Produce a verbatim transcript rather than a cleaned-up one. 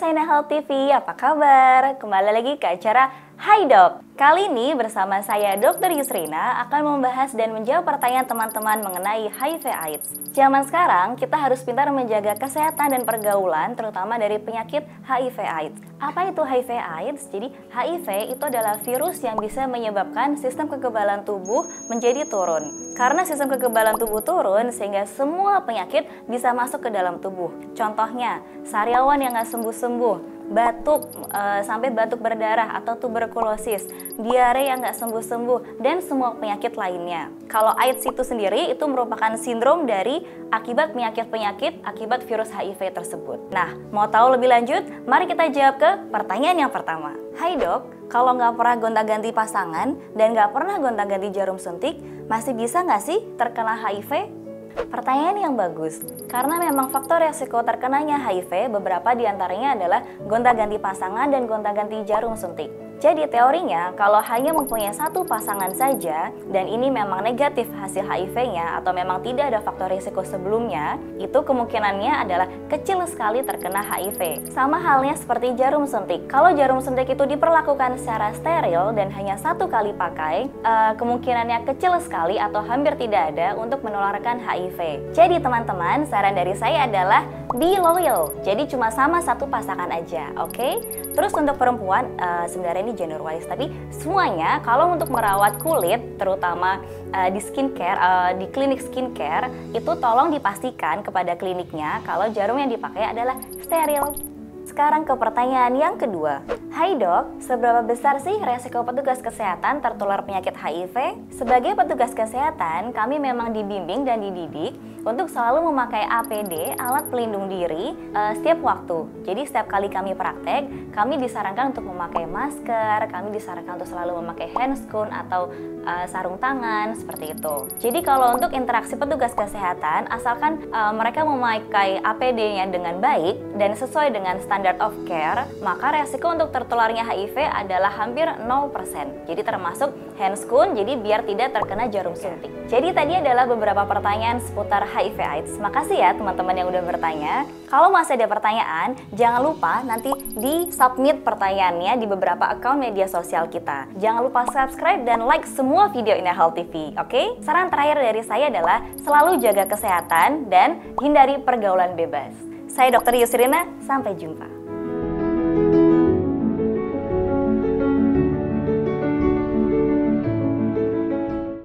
pemirsa Inahealth T V, apa kabar? Kembali lagi ke acara Hai Dok. Kali ini bersama saya dokter Yusrina akan membahas dan menjawab pertanyaan teman-teman mengenai H I V AIDS. Zaman sekarang kita harus pintar menjaga kesehatan dan pergaulan, terutama dari penyakit H I V AIDS. Apa itu H I V AIDS? Jadi H I V itu adalah virus yang bisa menyebabkan sistem kekebalan tubuh menjadi turun. Karena sistem kekebalan tubuh turun, sehingga semua penyakit bisa masuk ke dalam tubuh. Contohnya, sariawan yang nggak sembuh-sembuh, batuk e, sampai batuk berdarah atau tuberkulosis, diare yang nggak sembuh-sembuh, dan semua penyakit lainnya. Kalau AIDS itu sendiri, itu merupakan sindrom dari akibat penyakit-penyakit akibat virus H I V tersebut. Nah, mau tahu lebih lanjut? Mari kita jawab ke pertanyaan yang pertama. Hai Dok, kalau nggak pernah gonta-ganti pasangan dan nggak pernah gonta-ganti jarum suntik, masih bisa nggak sih terkena H I V? Pertanyaan yang bagus, karena memang faktor resiko terkenanya H I V beberapa diantaranya adalah gonta-ganti pasangan dan gonta-ganti jarum suntik. Jadi teorinya, kalau hanya mempunyai satu pasangan saja dan ini memang negatif hasil H I V-nya atau memang tidak ada faktor risiko sebelumnya, itu kemungkinannya adalah kecil sekali terkena H I V. Sama halnya seperti jarum suntik. Kalau jarum suntik itu diperlakukan secara steril dan hanya satu kali pakai, eh, kemungkinannya kecil sekali atau hampir tidak ada untuk menularkan H I V. Jadi teman-teman, saran dari saya adalah be loyal. Jadi cuma sama satu pasangan aja, oke? Okay? Terus untuk perempuan, eh, sebenarnya ini gender wise, tapi semuanya kalau untuk merawat kulit, terutama uh, di skincare, uh, di klinik skincare, itu tolong dipastikan kepada kliniknya kalau jarum yang dipakai adalah steril. Sekarang ke pertanyaan yang kedua. Hai Dok, seberapa besar sih resiko petugas kesehatan tertular penyakit H I V? Sebagai petugas kesehatan, kami memang dibimbing dan dididik untuk selalu memakai A P D, alat pelindung diri, uh, setiap waktu. Jadi setiap kali kami praktek, kami disarankan untuk memakai masker, kami disarankan untuk selalu memakai handscoon atau uh, sarung tangan, seperti itu. Jadi kalau untuk interaksi petugas kesehatan, asalkan uh, mereka memakai A P D-nya dengan baik dan sesuai dengan standar Standard of care, maka resiko untuk tertularnya H I V adalah hampir nol persen. Jadi termasuk handscoon, jadi biar tidak terkena jarum suntik. Jadi tadi adalah beberapa pertanyaan seputar H I V AIDS. Makasih ya teman-teman yang udah bertanya. Kalau masih ada pertanyaan, jangan lupa nanti di submit pertanyaannya di beberapa akun media sosial kita. Jangan lupa subscribe dan like semua video Inahealth T V, oke? Okay? Saran terakhir dari saya adalah selalu jaga kesehatan dan hindari pergaulan bebas. Saya dokter Yusrina, sampai jumpa.